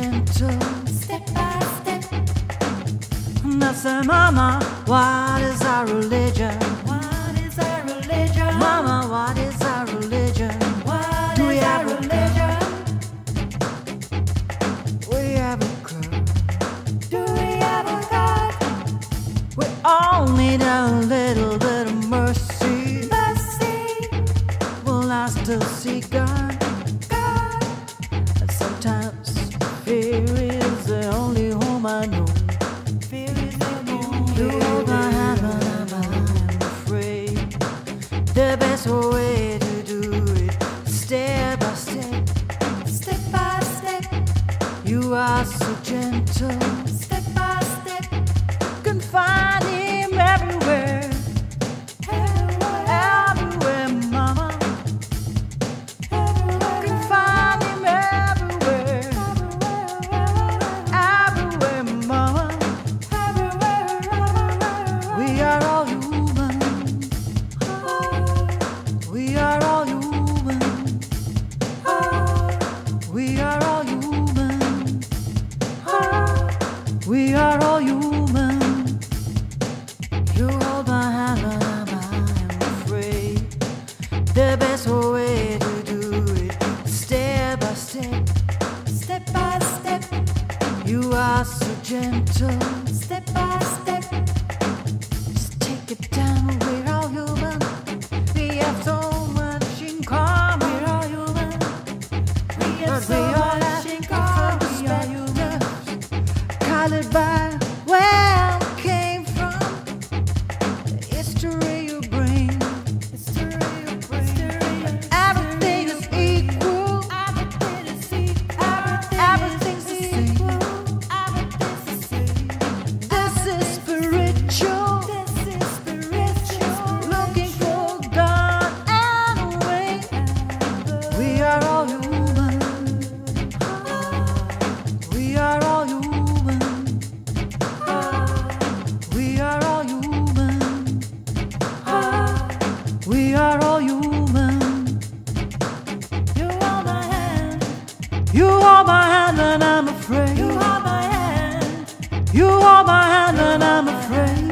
gentle, step by step. And I say, Mama, what is our religion? What is our religion? Mama, what is our religion? What do we is have our religion? We have a club. Do we have a God? We all need a little bit of mercy. Mercy. Will I still see God? Sometimes fear is the only home I know. Fear is the home I have, and I'm afraid. The best way to do it, step by step, step by step. You are so gentle, step by step. Can find Him everywhere, everywhere, everywhere, Mama. Everywhere. Can find Him everywhere. We are all human. You hold my hand and I'm afraid. The best way to do it, step by step, step by step. You are so gentle, step by step. Just take it down. We're all human. We have so much in common. We're all human. We have so much in common. We are human. Colored by where I came from, the history you bring, everything is equal, everything's the same. This is spiritual, looking for God and way. We are all human. We are all human. We are all human. You hold my hand. You hold my hand and I'm afraid. You hold my hand. You hold my hand and I'm afraid.